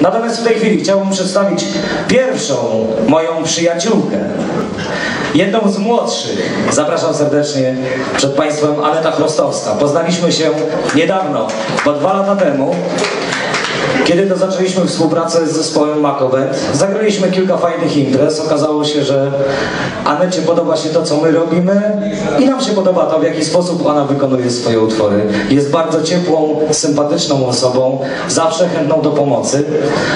Natomiast w tej chwili chciałbym przedstawić pierwszą moją przyjaciółkę, jedną z młodszych. Zapraszam serdecznie przed Państwem Aneta Chrostowska. Poznaliśmy się niedawno, bo 2 lata temu, kiedy to zaczęliśmy współpracę z zespołem MAKO BAND. Zagraliśmy kilka fajnych imprez. Okazało się, że Anecie podoba się to, co my robimy i nam się podoba to, w jaki sposób ona wykonuje swoje utwory. Jest bardzo ciepłą, sympatyczną osobą, zawsze chętną do pomocy.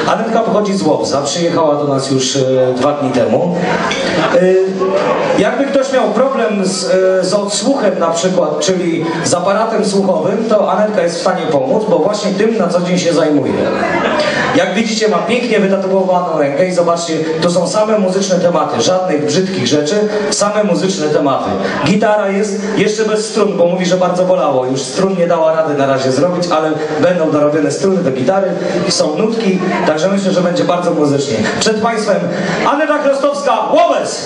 Anetka pochodzi z Łowca, przyjechała do nas już 2 dni temu. Jakby ktoś miał problem z odsłuchem na przykład, czyli z aparatem słuchowym, to Anetka jest w stanie pomóc, bo właśnie tym na co dzień się zajmuje. Jak widzicie, ma pięknie wytatuowaną rękę i zobaczcie, to są same muzyczne tematy, żadnych brzydkich rzeczy, same muzyczne tematy. Gitara jest jeszcze bez strun, bo mówi, że bardzo bolało, już strun nie dała rady na razie zrobić, ale będą dorobione struny do gitary, są nutki, także myślę, że będzie bardzo muzycznie. Przed Państwem Aneta Chrostowska, Łowec!